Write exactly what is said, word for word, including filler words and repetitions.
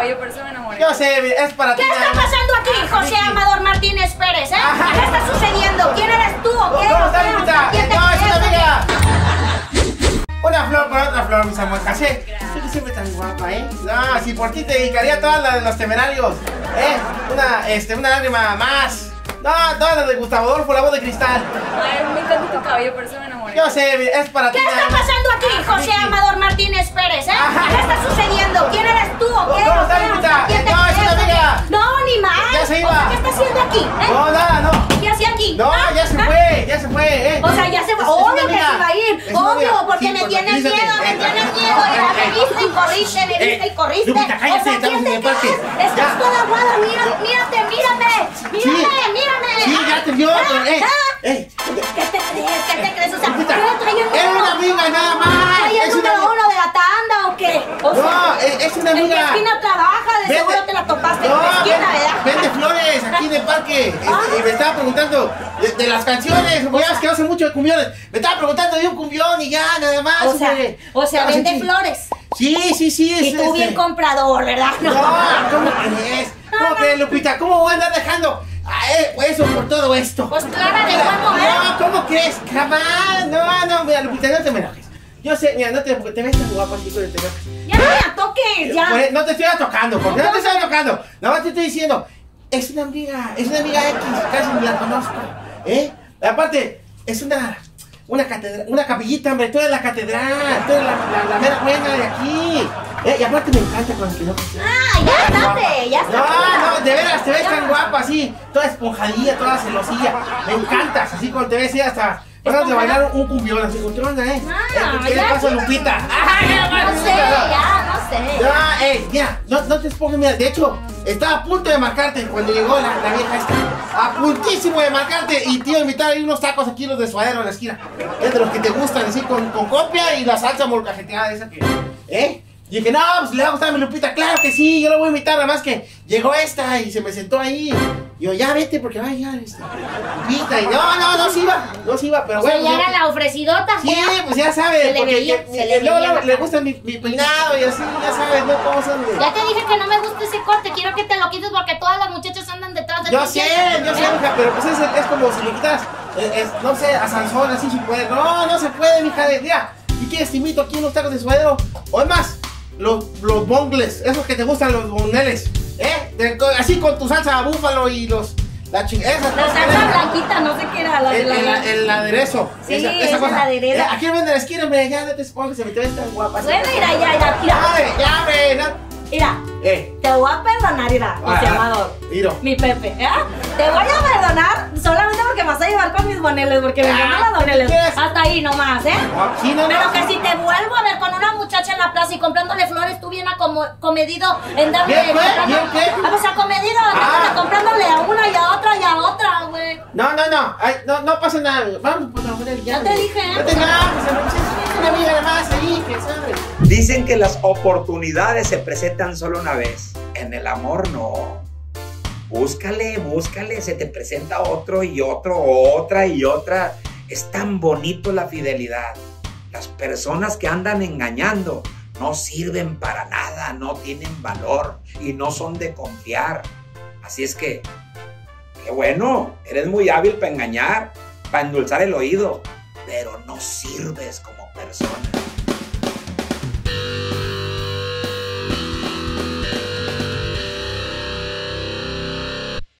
cabello, por eso me enamoré. Yo sé, es para ti. ¿Qué está pasando aquí, José Amador Martínez Pérez, eh? ¿Qué está sucediendo? ¿Quién eres tú o qué? No, no, es una amiga. Una flor por otra flor, mis amores. Así, siempre tan guapa, ¿eh? No, si por ti te dedicaría todas las de los temerarios, ¿eh? Una, este, una lágrima más. No, todas las de Gustavo Adolfo, la voz de cristal. Ay, me encanta tu cabello, por eso me enamoré. Yo sé, es para ti. ¿Qué está pasando aquí, José Amador Martínez Pérez, eh? ¿Qué está sucediendo? ¿Quién eres tú o qué? ¿Cómo está, Lupita? No, es una amiga. No, ni más. Ya se iba. ¿Qué está haciendo aquí? No, nada, no. ¿Qué hacía aquí? No, ya se fue, ya se fue, ¿eh? O sea, ya se fue. Obvio que se iba a ir. Obvio, porque me tienes miedo, me tienes miedo. Ya me viste y corriste, me viste y corriste. Lupita, cállate, estamos en el parque. Estás toda aguada, mírate, mírame. Mírame, mírame. Sí, ya te vio, eh. ¿Qué te crees? ¿Qué te crees? O sea, es una amiga nada más. ¿Es número uno de la tanda o qué? No, es una amiga. ¿En qué esquina trabaja? De seguro te la topaste. En la esquina, ¿verdad? Vende flores aquí en el parque. Y me estaba preguntando de las canciones. Es que hace mucho de cumbiones. Me estaba preguntando de un cumbión y ya, nada más. O sea, vende flores. Sí, sí, sí. Y tú bien comprador, ¿verdad? No, ¿cómo crees? ¿Cómo crees, Lupita? ¿Cómo voy a andar dejando eso por todo esto? Pues claro, de guapo, ¿eh? No, ¿cómo crees? Jamás. No, no, mira, Lupita, no te enojes. Yo sé, mira, no te porque te ves tan guapo así con el teléfono. ¡Ya no me toques! ¡Ya! Pues, no te estoy tocando, porque no te estoy tocando. Nada más te estoy diciendo, es una amiga, es una amiga X, casi ni la conozco, ¿eh? Aparte, es una, una, catedra, una capillita, hombre, tú eres la catedral, tú eres la, la, la, la mera buena de aquí. Eh, y aparte me encanta cuando que no. ¡Ah, ya estate! ¡Ya estate! No, no, de veras, te ves tan guapa así, toda esponjadilla, toda celosilla. Me encantas, así cuando te ves así hasta. Vamos a bailar un cumbión, así con tu onda, ¿eh? No, ¿qué le pasa a Lupita? No sé, ya, no sé. No, eh, mira, no, no te expongas, mira, de hecho, estaba a punto de marcarte cuando llegó la, la vieja esta. A puntísimo de marcarte y te iba a invitar a ir unos tacos aquí, los de suadero en la esquina. Es de los que te gustan, así con, con copia y la salsa molcajeteada esa que, ¿eh? Y dije, no, pues le va a gustar a mi Lupita, claro que sí, yo la voy a invitar, nada más que llegó esta y se me sentó ahí. Y yo, ya vete, porque vaya, ya, Lupita, y no, no, no se iba, no se iba, pero bueno. O sea, ya era la ofrecidota. Sí, pues ya sabes, porque luego le gusta mi peinado y así, ya sabes, no, cómo son. Ya te dije que no me gusta ese corte, quiero que te lo quites porque todas las muchachas andan detrás de ti. Yo sé, yo sé, hija, pero pues es como si le quitas, no sé, a Sansón, así, si puede. No, no se puede, mija, de día. ¿Y quieres? Te invito aquí unos tacos de suadero, o es más. Los, los bongles, esos que te gustan, los bongeles, ¿eh? De, así con tu salsa búfalo y los... La, esas la salsa blanquita, no sé qué era. La, el, la, la, el, el aderezo. Sí, esa, esa, esa cosa. Es la aderezo. Eh, aquí venden la esquina, mira, ya no te expongas, se me te ves tan guapa. Bueno, mira, ya, ya, mira. Ya, ya, ya. Mira, eh. te voy a perdonar, mira, mi Amador. Miro. Mi Pepe, ¿eh? Te voy a perdonar solamente porque me vas a llevar con mis boneles, porque me encantan ah, los boneles. Hasta ahí nomás, ¿eh? Aquí no Pero no, que no. si te vuelvo a ver con una muchacha en la plaza y comprándole flores, tú bien acomedido en darle... ¿Qué, qué, qué? Ah, pues acomedido ah. comprándole a una y a otra y a otra, güey. No, no, no. Ay, no, no pasa nada. Vamos, por favor, ya. Ya te dije, ¿eh? No te nada, pues, una amiga de más ahí, que sabes. Dicen que las oportunidades se presentan solo una vez. En el amor no. Búscale, búscale, se te presenta otro y otro, otra y otra. Es tan bonito la fidelidad. Las personas que andan engañando no sirven para nada, no tienen valor y no son de confiar. Así es que, qué bueno, eres muy hábil para engañar, para endulzar el oído, pero no sirves como persona.